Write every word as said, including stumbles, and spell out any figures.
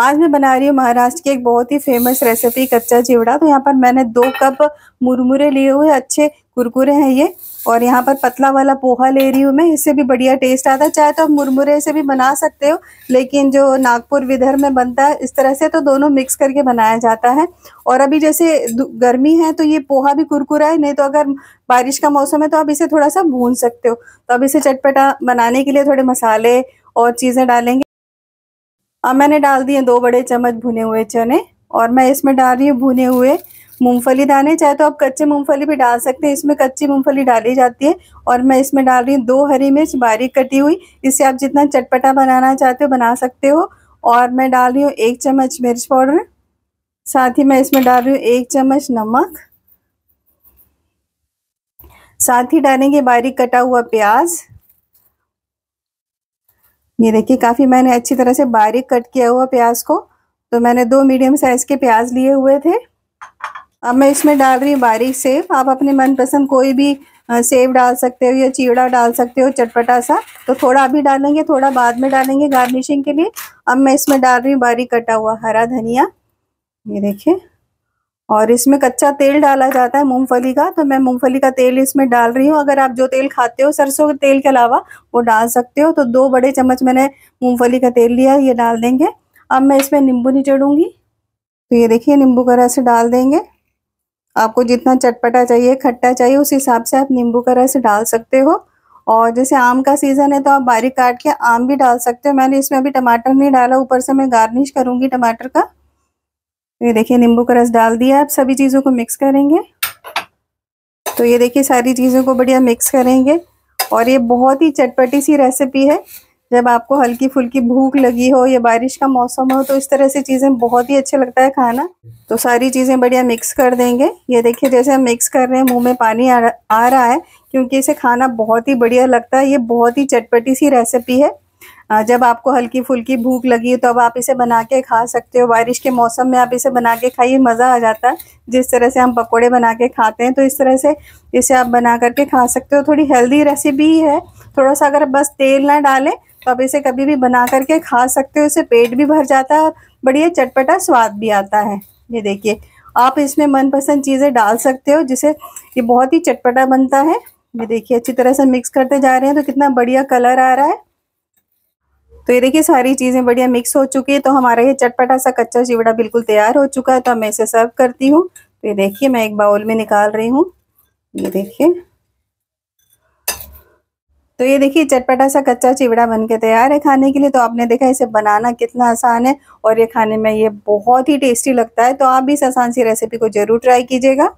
आज मैं बना रही हूँ महाराष्ट्र की एक बहुत ही फेमस रेसिपी कच्चा चिवड़ा। तो यहाँ पर मैंने दो कप मुरमुरे लिए हुए, अच्छे कुरकुरे हैं ये। और यहाँ पर पतला वाला पोहा ले रही हूँ मैं, इससे भी बढ़िया टेस्ट आता है। चाहे तो आप मुरमुरे से भी बना सकते हो, लेकिन जो नागपुर विदर्भ में बनता है इस तरह से, तो दोनों मिक्स करके बनाया जाता है। और अभी जैसे गर्मी है तो ये पोहा भी कुरकुरा है, नहीं तो अगर बारिश का मौसम है तो आप इसे थोड़ा सा भून सकते हो। तो अब इसे चटपटा बनाने के लिए थोड़े मसाले और चीज़ें डालेंगे। अब मैंने डाल दिए दो बड़े चम्मच भुने हुए चने, और मैं इसमें डाल रही हूँ भुने हुए मूंगफली दाने। चाहे तो आप कच्चे मूंगफली भी डाल सकते हैं, इसमें कच्ची मूंगफली डाली जाती है। और मैं इसमें डाल रही हूँ दो हरी मिर्च बारीक कटी हुई, इससे आप जितना चटपटा बनाना चाहते हो बना सकते हो। और मैं डाल रही हूँ एक चम्मच मिर्च पाउडर, साथ ही मैं इसमें डाल रही हूँ एक चम्मच नमक, साथ ही डालेंगे बारीक कटा हुआ प्याज। ये देखिए, काफ़ी मैंने अच्छी तरह से बारीक कट किया हुआ प्याज को। तो मैंने दो मीडियम साइज़ के प्याज लिए हुए थे। अब मैं इसमें डाल रही हूँ बारीक सेव। आप अपने मनपसंद कोई भी सेव डाल सकते हो या चिवड़ा डाल सकते हो चटपटा सा। तो थोड़ा अभी डालेंगे, थोड़ा बाद में डालेंगे गार्निशिंग के लिए। अब मैं इसमें डाल रही हूँ बारीक कटा हुआ हरा धनिया, ये देखिए। और इसमें कच्चा तेल डाला जाता है मूंगफली का, तो मैं मूंगफली का तेल इसमें डाल रही हूँ। अगर आप जो तेल खाते हो सरसों के तेल के अलावा वो डाल सकते हो। तो दो बड़े चम्मच मैंने मूंगफली का तेल लिया, ये डाल देंगे। अब मैं इसमें नींबू निचोड़ूंगी, तो ये देखिए नींबू का रस डाल देंगे। आपको जितना चटपटा चाहिए, खट्टा चाहिए, उस हिसाब से आप नींबू का रस डाल सकते हो। और जैसे आम का सीज़न है तो आप बारीक काट के आम भी डाल सकते हो। मैंने इसमें अभी टमाटर नहीं डाला, ऊपर से मैं गार्निश करूँगी टमाटर का। ये देखिए नींबू का रस डाल दिया। आप सभी चीज़ों को मिक्स करेंगे। तो ये देखिए सारी चीज़ों को बढ़िया मिक्स करेंगे। और ये बहुत ही चटपटी सी रेसिपी है। जब आपको हल्की फुल्की भूख लगी हो या बारिश का मौसम हो तो इस तरह से चीज़ें बहुत ही अच्छे लगता है खाना। तो सारी चीज़ें बढ़िया मिक्स कर देंगे। ये देखिए जैसे हम मिक्स कर रहे हैं मुँह में पानी आ रहा है, क्योंकि इसे खाना बहुत ही बढ़िया लगता है। ये बहुत ही चटपटी सी रेसिपी है। जब आपको हल्की फुल्की भूख लगी तो अब आप इसे बना के खा सकते हो। बारिश के मौसम में आप इसे बना के खाइए, मज़ा आ जाता है। जिस तरह से हम पकोड़े बना के खाते हैं तो इस तरह से इसे आप बना करके खा सकते हो। थोड़ी हेल्दी रेसिपी है। थोड़ा सा अगर बस तेल ना डालें तो आप इसे कभी भी बना करके खा सकते हो। इसे पेट भी भर जाता है और बढ़िया चटपटा स्वाद भी आता है। ये देखिए आप इसमें मनपसंद चीज़ें डाल सकते हो, जिसे ये बहुत ही चटपटा बनता है। ये देखिए अच्छी तरह से मिक्स करते जा रहे हैं तो कितना बढ़िया कलर आ रहा है। तो ये देखिए सारी चीज़ें बढ़िया मिक्स हो चुकी है। तो हमारा ये चटपटा सा कच्चा चिवड़ा बिल्कुल तैयार हो चुका है। तो मैं इसे सर्व करती हूँ। तो ये देखिए मैं एक बाउल में निकाल रही हूँ। ये देखिए, तो ये देखिए चटपटा सा कच्चा चिवड़ा बनके तैयार है खाने के लिए। तो आपने देखा इसे बनाना कितना आसान है और ये खाने में ये बहुत ही टेस्टी लगता है। तो आप भी इस आसान सी रेसिपी को ज़रूर ट्राई कीजिएगा।